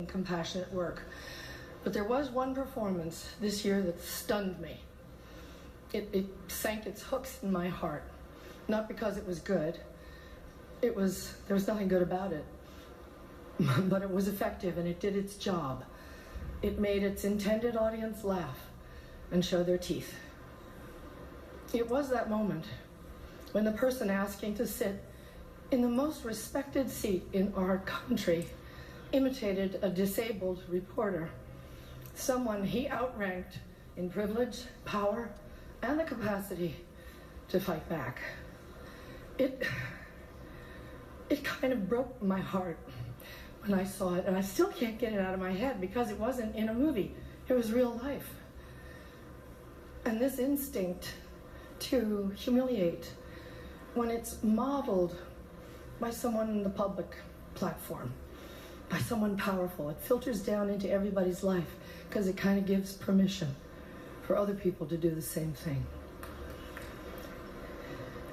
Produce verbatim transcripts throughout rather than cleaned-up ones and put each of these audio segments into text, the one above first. and compassionate work. But there was one performance this year that stunned me. It, it sank its hooks in my heart, not because it was good. It was, there was nothing good about it, but it was effective and it did its job. It made its intended audience laugh and show their teeth. It was that moment when the person asking to sit in the most respected seat in our country imitated a disabled reporter, someone he outranked in privilege, power, and the capacity to fight back. It, it kind of broke my heart when I saw it, and I still can't get it out of my head because it wasn't in a movie, it was real life. And this instinct to humiliate, when it's modeled by someone in the public platform, by someone powerful, it filters down into everybody's life because it kind of gives permission for other people to do the same thing.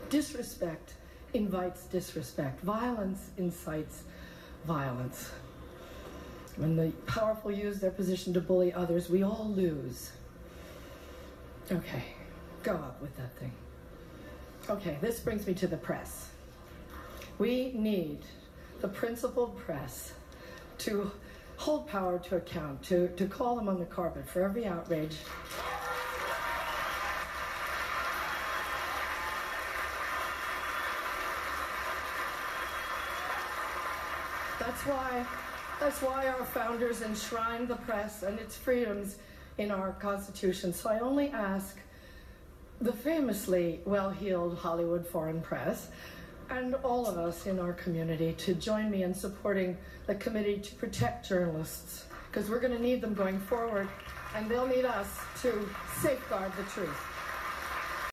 Disrespect invites disrespect. Violence incites violence. When the powerful use their position to bully others, we all lose. Okay, go up with that thing. Okay, this brings me to the press. We need the principled press to hold power to account, to, to call them on the carpet for every outrage. That's why, that's why our founders enshrined the press and its freedoms in our Constitution. So I only ask the famously well-heeled Hollywood foreign press and all of us in our community to join me in supporting the committee to protect journalists, because we're going to need them going forward, and they'll need us to safeguard the truth.